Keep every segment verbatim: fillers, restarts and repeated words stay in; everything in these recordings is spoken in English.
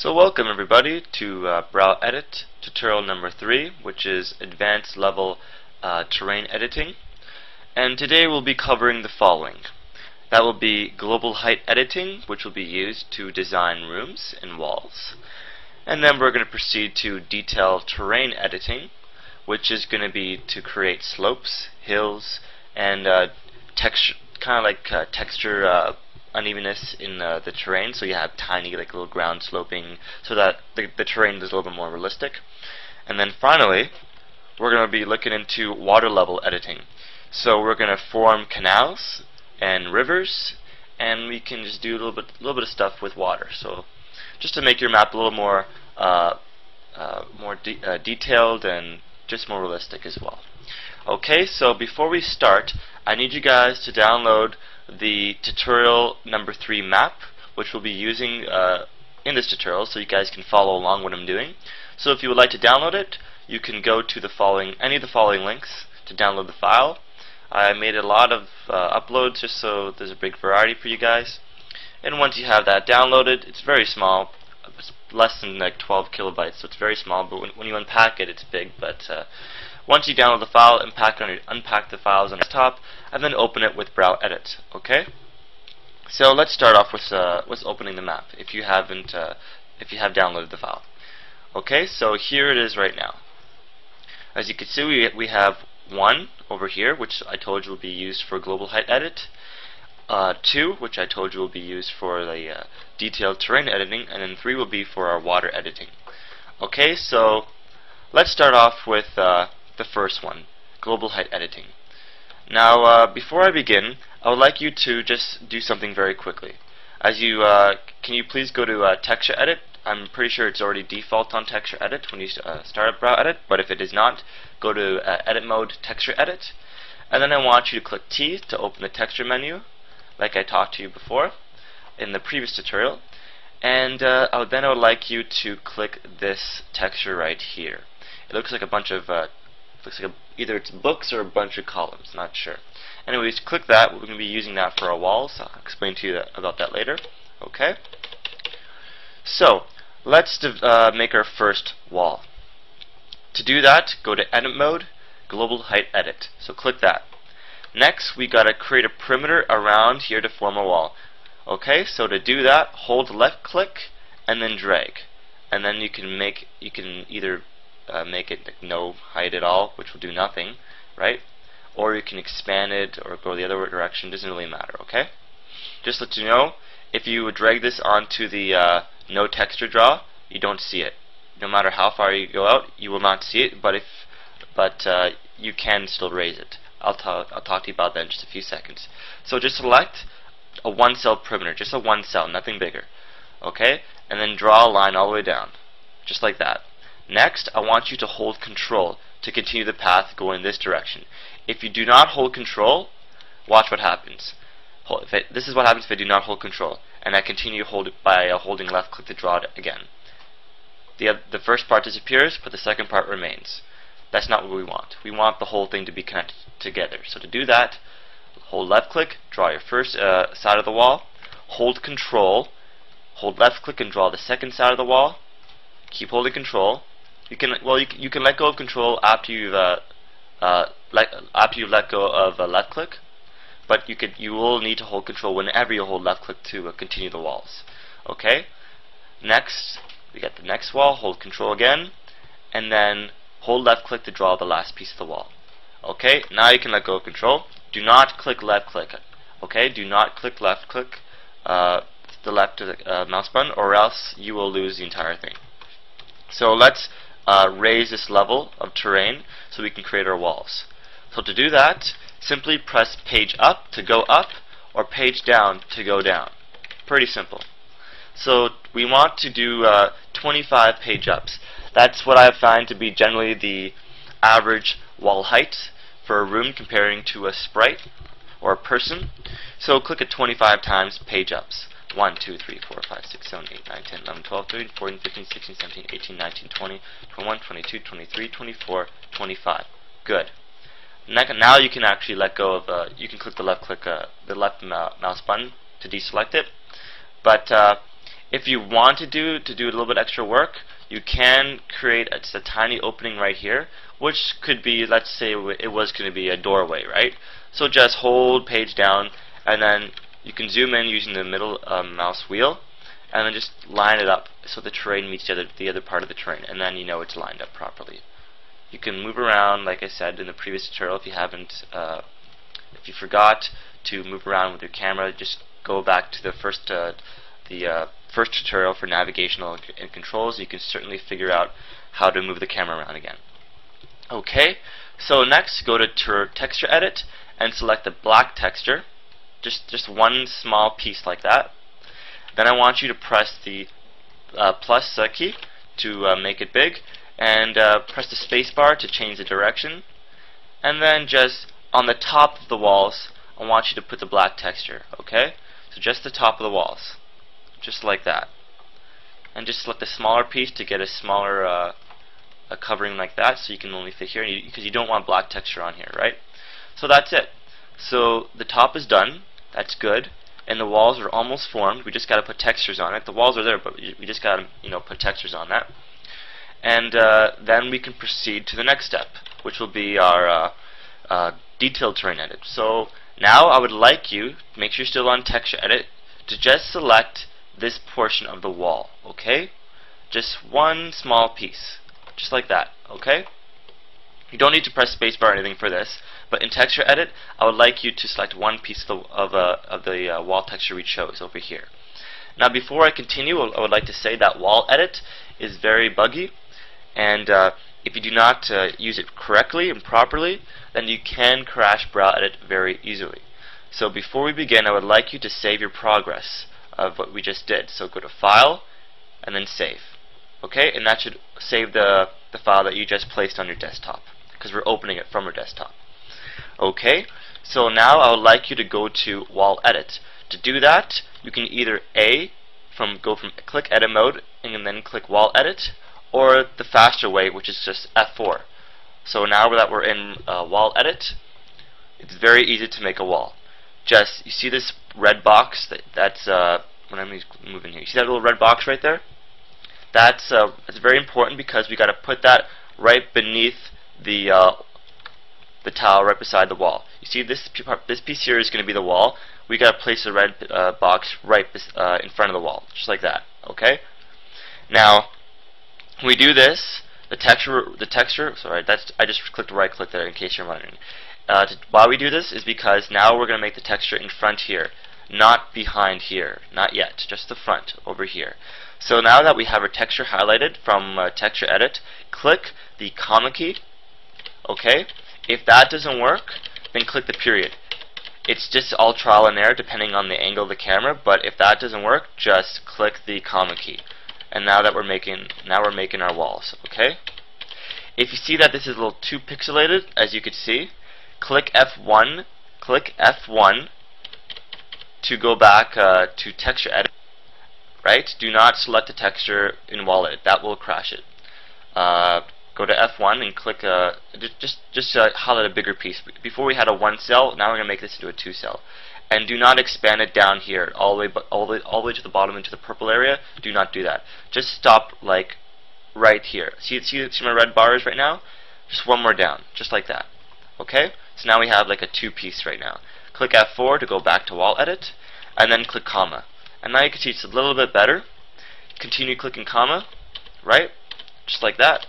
So welcome everybody to uh, BrowEdit tutorial number three, which is advanced level uh, terrain editing. And today we'll be covering the following. That will be global height editing, which will be used to design rooms and walls. And then we're going to proceed to detail terrain editing, which is going to be to create slopes, hills, and uh, texture, kind of like uh, texture uh, unevenness in uh, the terrain, so you have tiny like little ground sloping so that the, the terrain is a little bit more realistic. And then finally we're going to be looking into water level editing, so we're going to form canals and rivers, and we can just do a little bit little bit of stuff with water, so just to make your map a little more uh, uh, more de uh, detailed and just more realistic as well. Okay, so before we start, I need you guys to download the tutorial number three map, which we'll be using uh, in this tutorial, so you guys can follow along what I'm doing. So if you would like to download it, you can go to the following any of the following links to download the file. I made a lot of uh, uploads just so there's a big variety for you guys. And once you have that downloaded, it's very small. It's less than like twelve kilobytes, so it's very small, but when, when you unpack it, it's big. But uh, once you download the file, unpack, on your, unpack the files on your desktop, and then open it with BrowEdit. Okay, so let's start off with uh, with opening the map. If you haven't, uh, if you have downloaded the file, okay. So here it is right now. As you can see, we we have one over here, which I told you will be used for global height edit. Uh, two, which I told you will be used for the uh, detailed terrain editing, and then three will be for our water editing. Okay, so let's start off with uh, the first one, global height editing. Now, uh, before I begin, I would like you to just do something very quickly. As you, uh, can you please go to uh, texture edit? I'm pretty sure it's already default on texture edit when you uh, start up BrowEdit, but if it is not, go to uh, edit mode, texture edit, and then I want you to click T to open the texture menu, like I talked to you before in the previous tutorial. And uh, I would, then I would like you to click this texture right here. It looks like a bunch of uh, looks like a, either it's books or a bunch of columns, not sure. Anyways, click that. We're going to be using that for our walls. I'll explain to you that, about that later. Okay. So let's uh, make our first wall. To do that, go to Edit Mode, Global Height Edit. So click that. Next, we gotta create a perimeter around here to form a wall. Okay, so to do that, hold left click and then drag, and then you can make you can either uh, make it no height at all, which will do nothing, right? Or you can expand it or go the other direction. Doesn't really matter. Okay, just let you know, if you would drag this onto the uh, no texture draw, you don't see it. No matter how far you go out, you will not see it. But if but uh, you can still raise it. I'll, I'll talk to you about that in just a few seconds. So just select a one cell perimeter, just a one cell, nothing bigger. Okay? And then draw a line all the way down, just like that. Next, I want you to hold control to continue the path going this direction. If you do not hold control, watch what happens. If it, this is what happens if I do not hold control, and I continue hold it by uh, holding left click to draw it again. The, uh, the first part disappears, but the second part remains. That's not what we want. We want the whole thing to be connected together. So to do that, hold left click, draw your first uh, side of the wall, hold control, hold left click and draw the second side of the wall, keep holding control. You can well you, you can let go of control after you've uh, uh, let, after you've let go of uh, left click, but you could you will need to hold control whenever you hold left click to uh, continue the walls. Okay. Next, we got the next wall. Hold control again, and then hold left click to draw the last piece of the wall. Okay, now you can let go of control. Do not click left click. Okay, do not click left click uh, to the left of the uh, mouse button, or else you will lose the entire thing. So let's uh, raise this level of terrain so we can create our walls. So to do that, simply press page up to go up, or page down to go down. Pretty simple. So we want to do uh, twenty-five page ups. That's what I find to be generally the average wall height for a room comparing to a sprite or a person. So click it twenty-five times, page ups. one, two, three, four, five, six, seven, eight, nine, ten, eleven, twelve, thirteen, fourteen, fifteen, sixteen, seventeen, eighteen, nineteen, twenty, twenty-one, twenty-two, twenty-three, twenty-four, twenty-five. Good. Now you can actually let go of, uh, you can click the left click, uh, the left mouse button to deselect it. But uh, If you want to do to do a little bit extra work, you can create a, a tiny opening right here, which could be, let's say it was going to be a doorway, right? So just hold page down, and then you can zoom in using the middle uh, mouse wheel, and then just line it up so the terrain meets the other, the other part of the terrain, and then you know it's lined up properly. You can move around, like I said in the previous tutorial. If you haven't, uh, if you forgot to move around with your camera, just go back to the first uh, the uh, first tutorial for navigational and controls. You can certainly figure out how to move the camera around again. Okay, so next go to texture edit and select the black texture, just just one small piece like that. Then I want you to press the uh, plus uh, key to uh, make it big, and uh, press the space bar to change the direction, and then just on the top of the walls I want you to put the black texture. Okay, so just the top of the walls, just like that, and just select the smaller piece to get a smaller uh, a covering like that, so you can only fit here, because you, you don't want black texture on here, right? So that's it. So the top is done, that's good, and the walls are almost formed. We just gotta put textures on it. The walls are there, but we just gotta, you know, put textures on that, and uh, then we can proceed to the next step, which will be our uh, uh, detailed terrain edit. So now I would like you, make sure you're still on texture edit, to just select this portion of the wall, okay? Just one small piece, just like that, okay? You don't need to press spacebar or anything for this, but in texture edit, I would like you to select one piece of the, of, uh, of the uh, wall texture we chose over here. Now, before I continue, I would like to say that wall edit is very buggy, and uh, if you do not uh, use it correctly and properly, then you can crash BrowEdit very easily. So before we begin, I would like you to save your progress of what we just did. So go to File, and then Save. Okay, and that should save the, the file that you just placed on your desktop, because we're opening it from our desktop. Okay, so now I would like you to go to Wall Edit. To do that, you can either A, from go from click Edit Mode, and then click Wall Edit, or the faster way, which is just F four. So now that we're in uh, Wall Edit, it's very easy to make a wall. Just, you see this red box, that, that's, uh, when I'm moving here, you see that little red box right there? That's, uh, that's very important, because we got to put that right beneath the, uh, the tile right beside the wall. You see this, this piece here is going to be the wall. We got to place the red uh, box right uh, in front of the wall, just like that, okay? Now, when we do this, the texture, the texture, sorry, that's, I just clicked right click there in case you're wondering. Uh, to, why we do this is because now we're going to make the texture in front here, not behind here, not yet, just the front over here. So now that we have our texture highlighted from uh, texture edit, click the comma key. Okay, if that doesn't work, then click the period. It's just all trial and error depending on the angle of the camera, but if that doesn't work, just click the comma key. And now that we're making, now we're making our walls. Okay, if you see that this is a little too pixelated, as you can see, click F one, click F one to go back uh, to texture edit, right? Do not select the texture in wall edit, that will crash it. Uh, go to F one and click, uh, just, just uh, highlight a bigger piece. Before we had a one cell, now we're going to make this into a two cell. And do not expand it down here, all the way, all the, all the way to the bottom into the purple area. Do not do that. Just stop, like, right here. See, see, see my red bars right now? Just one more down, just like that. Okay, so now we have like a two piece right now. Click F four to go back to wall edit, and then click comma. And now you can see it's a little bit better. Continue clicking comma, right? Just like that.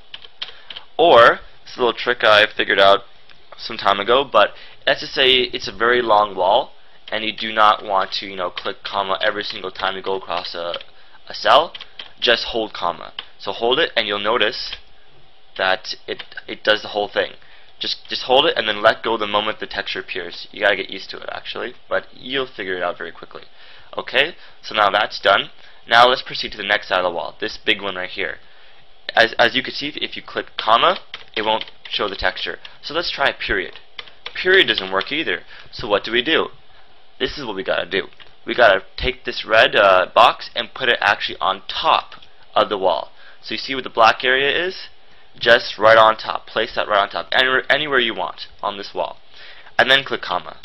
Or, it's a little trick I figured out some time ago, but let's just say it's a very long wall, and you do not want to, you know, click comma every single time you go across a, a cell. Just hold comma. So hold it, and you'll notice that it, it does the whole thing. Just, just hold it and then let go the moment the texture appears. You gotta get used to it, actually, but you'll figure it out very quickly. Okay, so now that's done. Now let's proceed to the next side of the wall, this big one right here. As, as you can see, if you click comma, it won't show the texture. So let's try period. Period doesn't work either. So what do we do? This is what we gotta do. We gotta take this red uh, box and put it actually on top of the wall. So you see where the black area is? Just right on top. Place that right on top, anywhere, anywhere you want on this wall, and then click comma.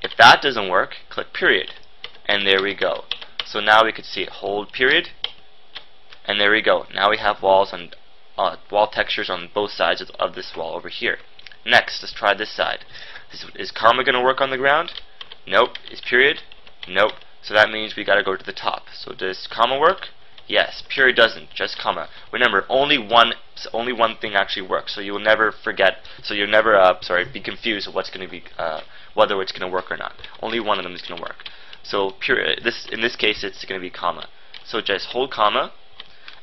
If that doesn't work, click period, and there we go. So now we could see it hold period, and there we go. Now we have walls on uh, wall textures on both sides of, of this wall over here. Next, let's try this side. Is, is karma going to work on the ground? Nope. Is period? Nope. So that means we got to go to the top. So does comma work? Yes. Period doesn't. Just comma. Remember, only one only one thing actually works. So you will never forget. So you'll never uh, sorry be confused of what's going to be uh, whether it's going to work or not. Only one of them is going to work. So period. This in this case it's going to be comma. So just hold comma,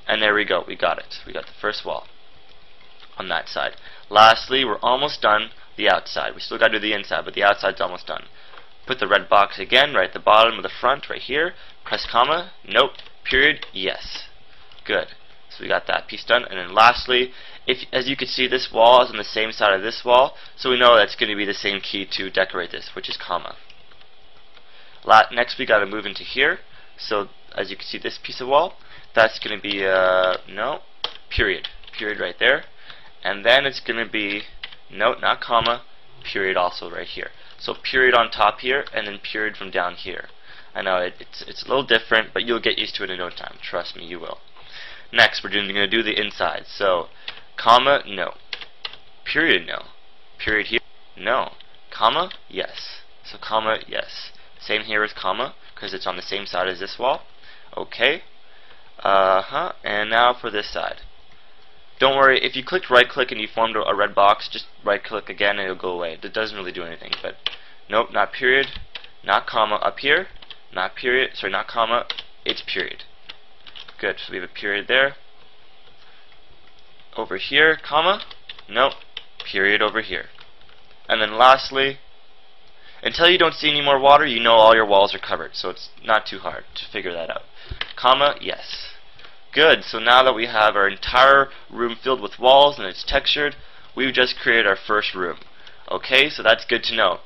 and there we go. We got it. We got the first wall on that side. Lastly, we're almost done the outside. We still got to do the inside, but the outside's almost done. Put the red box again right at the bottom of the front right here. Press comma. Nope. Period. Yes. Good. So we got that piece done. And then lastly, if as you can see, this wall is on the same side of this wall, so we know that's going to be the same key to decorate this, which is comma. La next, we got to move into here. So as you can see, this piece of wall, that's going to be uh, no period. Period right there. And then it's going to be no, not comma. Period also right here. So period on top here, and then period from down here. I know it, it's it's a little different, but you'll get used to it in no time. Trust me, you will. Next, we're going to do the inside. So comma no, period no, period here no, comma yes. So comma yes. Same here as comma because it's on the same side as this wall. Okay. Uh huh. And now for this side. Don't worry, if you clicked right click and you formed a red box, just right click again and it'll go away. It doesn't really do anything, but nope, not period, not comma up here, not period, sorry, not comma, it's period. Good, so we have a period there. Over here, comma, nope, period over here. And then lastly, until you don't see any more water, you know all your walls are covered, so it's not too hard to figure that out. Comma, yes. Good, so now that we have our entire room filled with walls and it's textured, we've just created our first room. Okay, so that's good to know.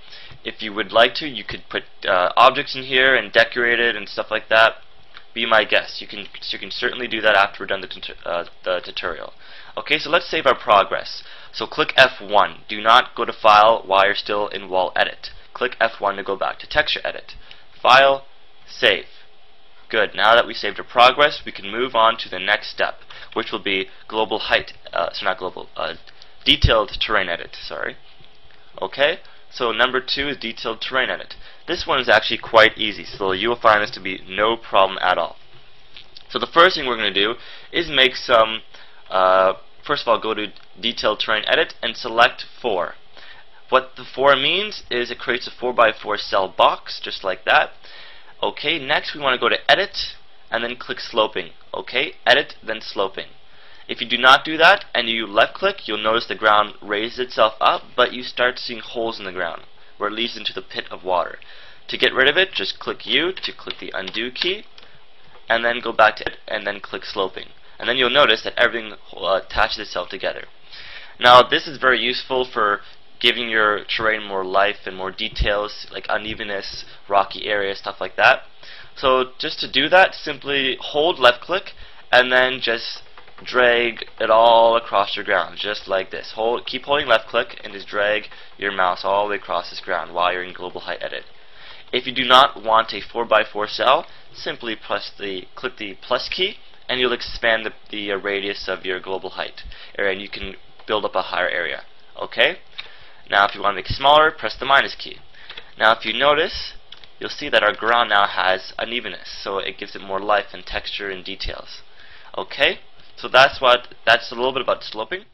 If you would like to, you could put uh, objects in here and decorate it and stuff like that. Be my guest. You can, you can certainly do that after we're done the, tut uh, the tutorial. Okay, so let's save our progress. So click F one. Do not go to File while you're still in Wall Edit. Click F one to go back to Texture Edit. File, Save. Good, now that we saved our progress, we can move on to the next step, which will be global height, uh, so not global, uh, detailed terrain edit, sorry. Okay, so number two is detailed terrain edit. This one is actually quite easy, so you will find this to be no problem at all. So the first thing we're going to do is make some, uh, first of all, go to detailed terrain edit and select four. What the four means is it creates a four by four cell box, just like that. Okay, next we want to go to edit and then click sloping. Okay, edit, then sloping. If you do not do that and you left click, you'll notice the ground raises itself up, but you start seeing holes in the ground where it leads into the pit of water. To get rid of it, just click U to click the undo key and then go back to it and then click sloping. And then you'll notice that everything uh, attaches itself together. Now this is very useful for giving your terrain more life and more details, like unevenness, rocky areas, stuff like that. So just to do that, simply hold left click and then just drag it all across your ground, just like this. Hold, keep holding left click and just drag your mouse all the way across this ground while you're in global height edit. If you do not want a four by four cell, simply press the click the plus key and you'll expand the, the uh, radius of your global height area, and you can build up a higher area. Okay? Now if you want to make it smaller, press the minus key. Now if you notice, you'll see that our ground now has unevenness, so it gives it more life and texture and details. Okay? So that's what that's a little bit about sloping.